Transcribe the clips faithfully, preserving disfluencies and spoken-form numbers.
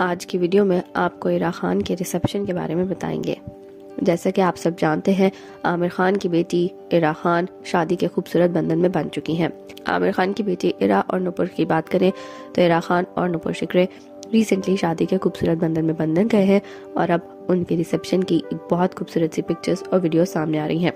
आज की वीडियो में आपको इरा खान के रिसेप्शन के बारे में बताएंगे। जैसा कि आप सब जानते हैं, आमिर खान की बेटी इरा खान शादी के खूबसूरत बंधन में बंध चुकी हैं। आमिर खान की बेटी इरा और नुपुर की बात करें तो इरा खान और नुपुर शिखरे रिसेंटली शादी के खूबसूरत बंधन में बंधन गए हैं और अब उनके रिसेप्शन की एक बहुत खूबसूरत सी पिक्चर्स और वीडियो सामने आ रही हैं।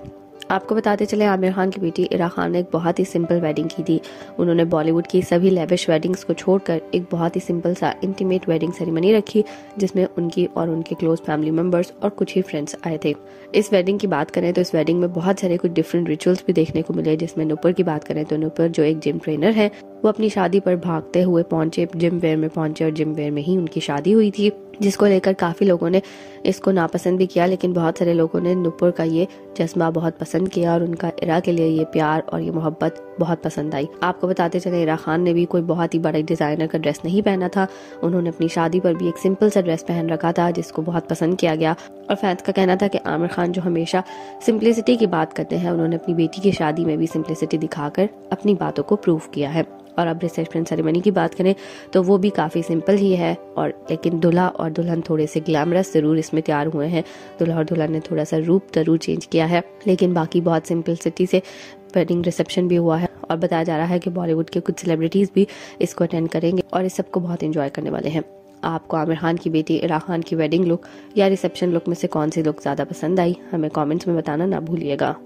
आपको बताते चले, आमिर खान की बेटी इरा खान ने एक बहुत ही सिंपल वेडिंग की थी। उन्होंने बॉलीवुड की सभी लेविश वेडिंग्स को छोड़कर एक बहुत ही सिंपल सा इंटीमेट वेडिंग सेरेमनी रखी, जिसमें उनकी और उनके क्लोज फैमिली मेंबर्स और कुछ ही फ्रेंड्स आए थे। इस वेडिंग की बात करें तो इस वेडिंग में बहुत सारे कुछ डिफरेंट रिचुअल्स भी देखने को मिले, जिसमें नुपुर की बात करें तो नुपुर जो एक जिम ट्रेनर है, वो अपनी शादी पर भागते हुए पहुंचे, जिम वेयर में पहुंचे और जिम वेयर में ही उनकी शादी हुई थी, जिसको लेकर काफी लोगों ने इसको नापसंद भी किया, लेकिन बहुत सारे लोगों ने नुपुर का ये जज्बा बहुत पसंद किया और उनका इरा के लिए ये प्यार और ये मोहब्बत बहुत पसंद आई। आपको बताते चले, इरा खान ने भी कोई बहुत ही बड़ा डिजाइनर का ड्रेस नहीं पहना था। उन्होंने अपनी शादी पर भी एक सिंपल सा ड्रेस पहन रखा था, जिसको बहुत पसंद किया गया और फैंस का कहना था कि आमिर खान जो हमेशा सिंप्लिसिटी की बात करते हैं, उन्होंने अपनी बेटी की शादी में भी सिंप्लिसिटी दिखाकर अपनी बातों को प्रूव किया है। और अब रिसेप्शन सेरेमनी की बात करें तो वो भी काफ़ी सिंपल ही है, और लेकिन दूल्हा और दुल्हन थोड़े से ग्लैमरस ज़रूर इसमें तैयार हुए हैं। दूल्हा और दुल्हन ने थोड़ा सा रूप ज़रूर चेंज किया है, लेकिन बाकी बहुत सिंपलिसिटी से वेडिंग रिसेप्शन भी हुआ है। और बताया जा रहा है कि बॉलीवुड के कुछ सेलिब्रिटीज़ भी इसको अटेंड करेंगे और इस सबको बहुत इंजॉय करने वाले हैं। आपको आमिर खान की बेटी इरा खान की वेडिंग लुक या रिसेप्शन लुक में से कौन सी लुक ज़्यादा पसंद आई, हमें कॉमेंट्स में बताना ना भूलिएगा।